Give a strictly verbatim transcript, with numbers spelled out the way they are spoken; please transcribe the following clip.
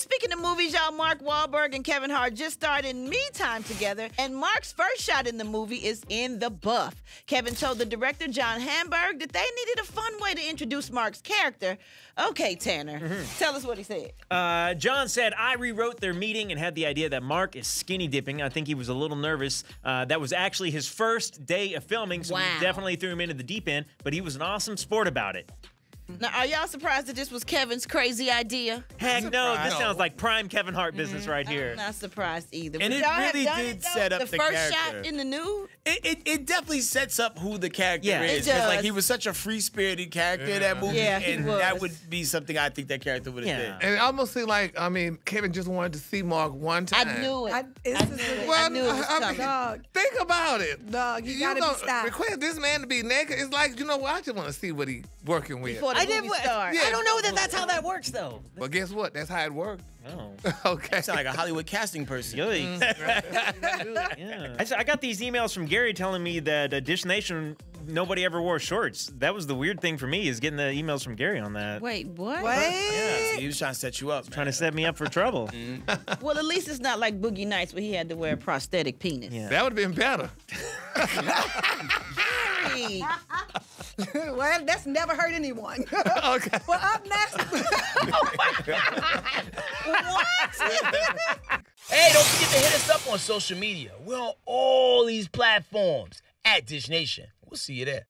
speaking of movies, y'all, Mark Wahlberg and Kevin Hart just starred in Me Time together, and Mark's first shot in the movie is in the buff. Kevin told the director, John Hamburg, that they needed a fun way to introduce Mark's character. Okay, Tanner, mm-hmm. tell us what he said. Uh, John said, I rewrote their meeting and had the idea that Mark is skinny dipping. I think he was a little nervous. Uh, that was actually his first day of filming, so wow. we definitely threw him into the deep end, but he was an awesome sport about it. Now, are y'all surprised that this was Kevin's crazy idea? Heck no, this sounds like prime Kevin Hart business mm, right here. I'm not surprised either. And it really did set up the character. The first shot in the nude? It, it, it definitely sets up who the character yeah, is. It does. Like, he was such a free-spirited character yeah. in that movie, yeah, and that would be something I think that character would have yeah. did. And it almost seemed like, I mean, Kevin just wanted to see Mark one time. I knew it. I, it's I, knew, it. Well, I knew it was I, coming. I mean, think about it. Dog, you, you gotta know, be stopped. Request this man to be naked. It's like, you know what, I just want to see what he working with. Before I didn't. Yeah. I don't know that that's how that works though. But well, guess what? That's how it worked. Oh. Okay. You sound like a Hollywood casting person. Yikes. yeah. I, I got these emails from Gary telling me that uh, Dish Nation, nobody ever wore shorts. That was the weird thing for me, is getting the emails from Gary on that. Wait, what? What? Yeah, so he was trying to set you up. Trying to set me up for trouble. mm. Well, at least it's not like Boogie Nights where he had to wear a prosthetic penis. Yeah. That would have been better. Well, that's never hurt anyone. Okay. Well, up next. Oh my God. What? Hey, don't forget to hit us up on social media. We're on all these platforms at Dish Nation. We'll see you there.